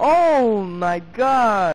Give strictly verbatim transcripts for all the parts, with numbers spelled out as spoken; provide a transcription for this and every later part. Oh my god!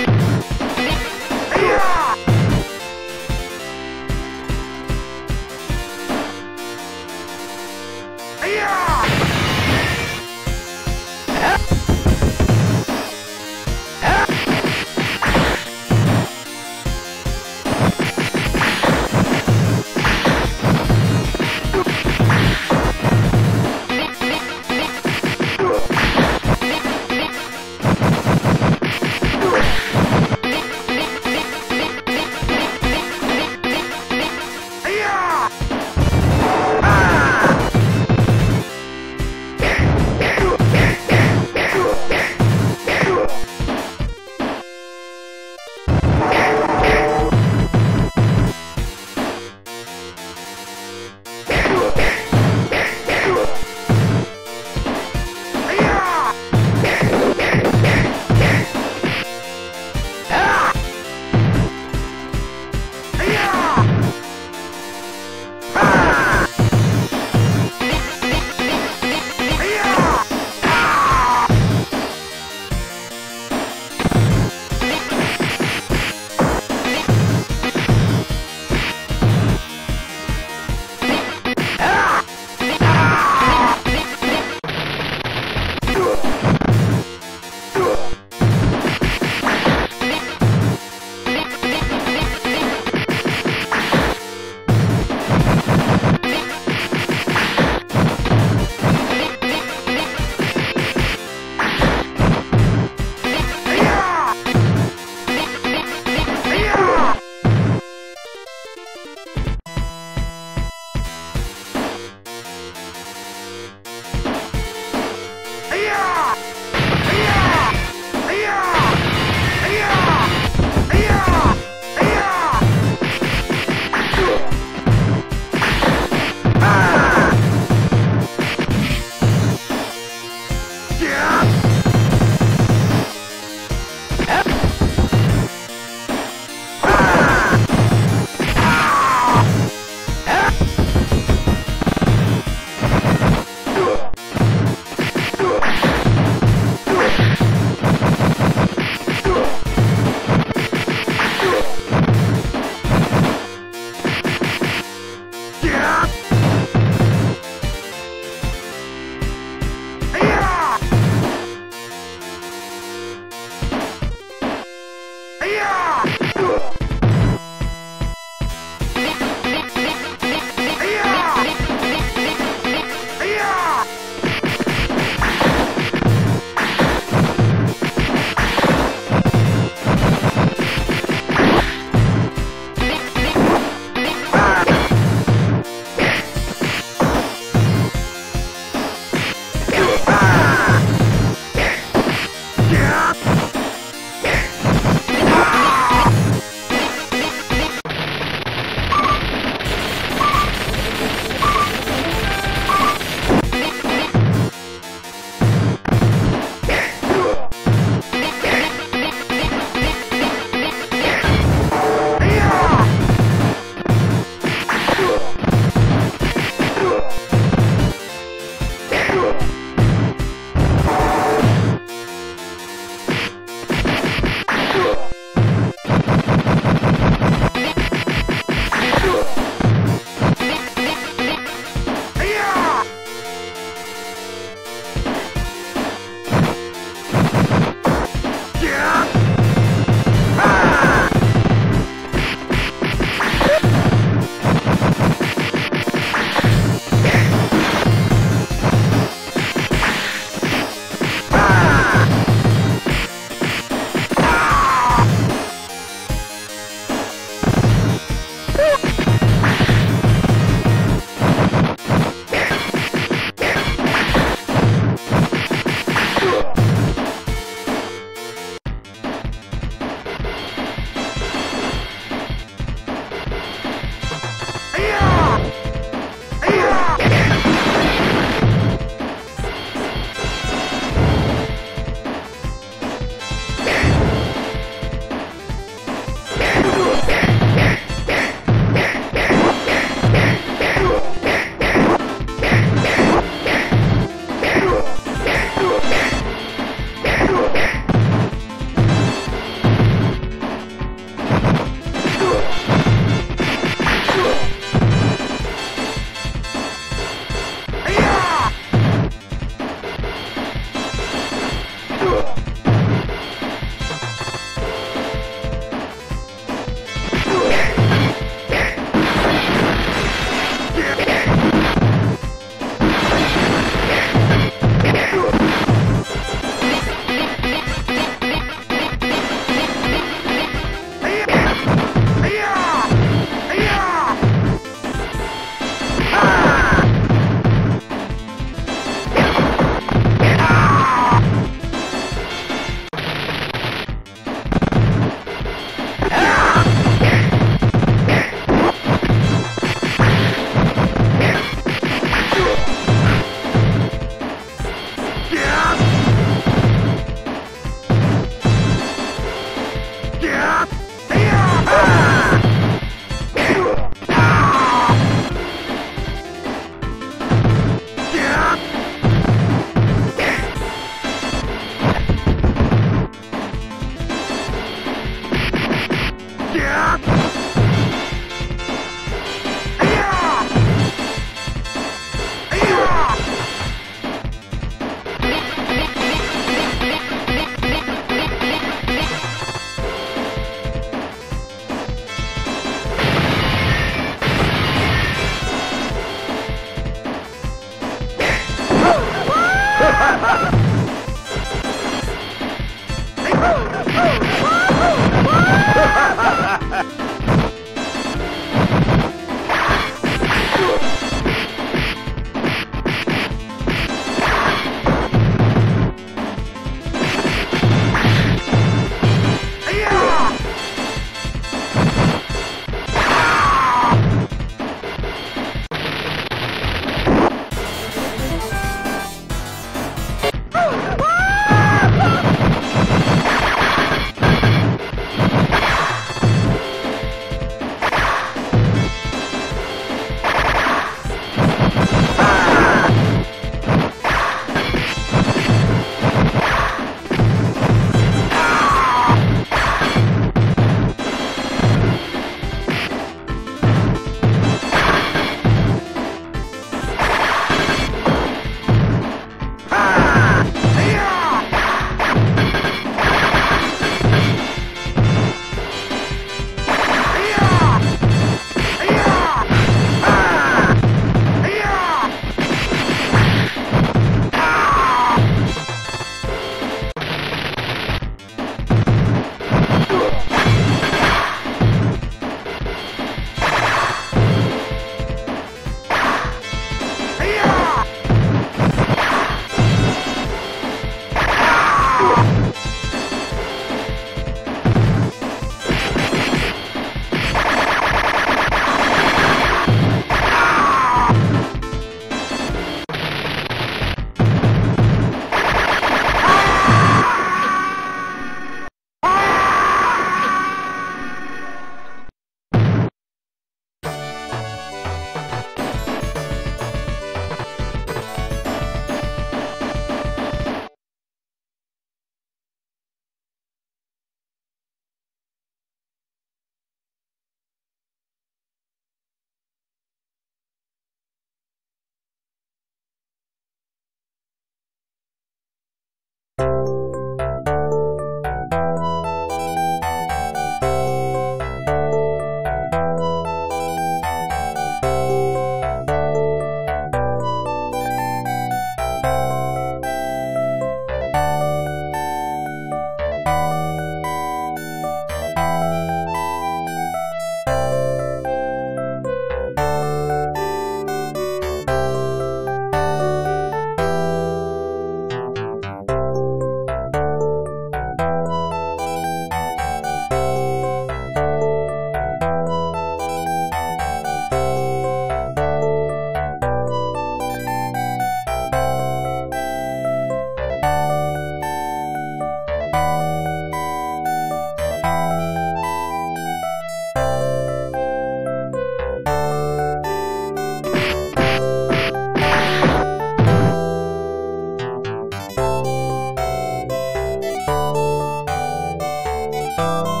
you.